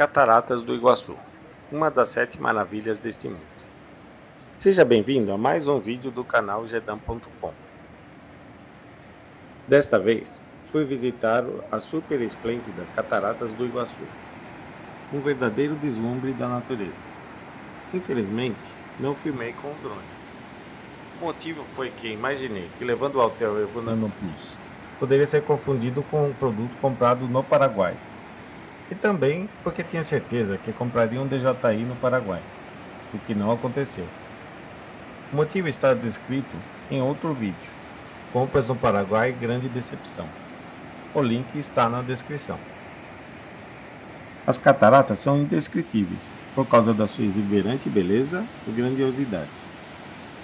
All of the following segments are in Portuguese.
Cataratas do Iguaçu, uma das 7 maravilhas deste mundo. Seja bem-vindo a mais um vídeo do canal Gedan.Com. Desta vez, fui visitar a super esplêndida Cataratas do Iguaçu, um verdadeiro deslumbre da natureza. Infelizmente, não filmei com o drone. O motivo foi que imaginei que levando o hotel Evo Nano Plus poderia ser confundido com um produto comprado no Paraguai. E também porque tinha certeza que compraria um DJI no Paraguai, o que não aconteceu. O motivo está descrito em outro vídeo, compras no Paraguai, grande decepção. O link está na descrição. As cataratas são indescritíveis, por causa da sua exuberante beleza e grandiosidade.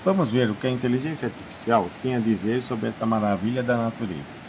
Vamos ver o que a inteligência artificial tem a dizer sobre esta maravilha da natureza.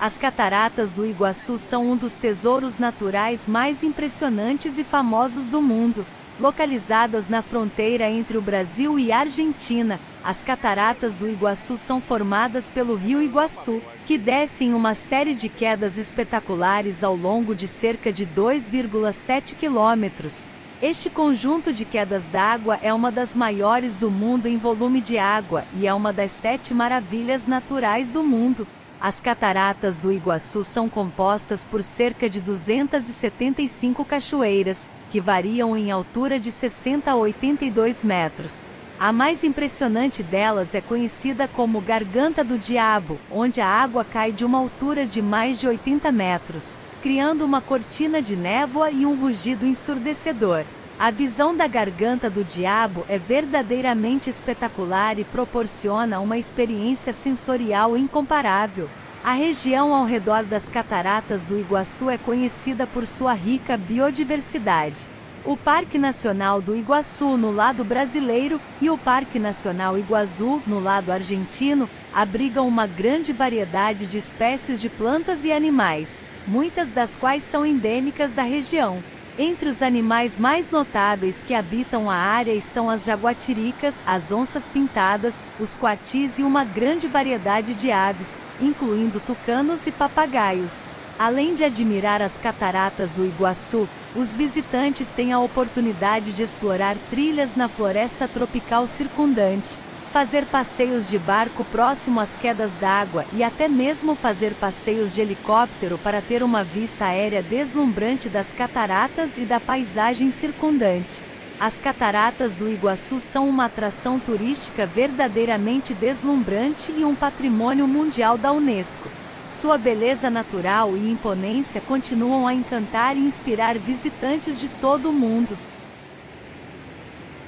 As Cataratas do Iguaçu são um dos tesouros naturais mais impressionantes e famosos do mundo. Localizadas na fronteira entre o Brasil e a Argentina, as Cataratas do Iguaçu são formadas pelo rio Iguaçu, que desce em uma série de quedas espetaculares ao longo de cerca de 2,7 quilômetros. Este conjunto de quedas d'água é uma das maiores do mundo em volume de água e é uma das 7 maravilhas naturais do mundo. As Cataratas do Iguaçu são compostas por cerca de 275 cachoeiras, que variam em altura de 60 a 82 metros. A mais impressionante delas é conhecida como Garganta do Diabo, onde a água cai de uma altura de mais de 80 metros, criando uma cortina de névoa e um rugido ensurdecedor. A visão da Garganta do Diabo é verdadeiramente espetacular e proporciona uma experiência sensorial incomparável. A região ao redor das Cataratas do Iguaçu é conhecida por sua rica biodiversidade. O Parque Nacional do Iguaçu, no lado brasileiro, e o Parque Nacional Iguazú, no lado argentino, abrigam uma grande variedade de espécies de plantas e animais, muitas das quais são endêmicas da região. Entre os animais mais notáveis que habitam a área estão as jaguatiricas, as onças pintadas, os coatis e uma grande variedade de aves, incluindo tucanos e papagaios. Além de admirar as cataratas do Iguaçu, os visitantes têm a oportunidade de explorar trilhas na floresta tropical circundante, fazer passeios de barco próximo às quedas d'água e até mesmo fazer passeios de helicóptero para ter uma vista aérea deslumbrante das cataratas e da paisagem circundante. As cataratas do Iguaçu são uma atração turística verdadeiramente deslumbrante e um patrimônio mundial da UNESCO. Sua beleza natural e imponência continuam a encantar e inspirar visitantes de todo o mundo.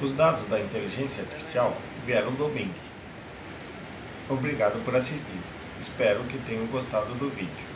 Os dados da inteligência artificial vieram do Bing. Obrigado por assistir. Espero que tenham gostado do vídeo.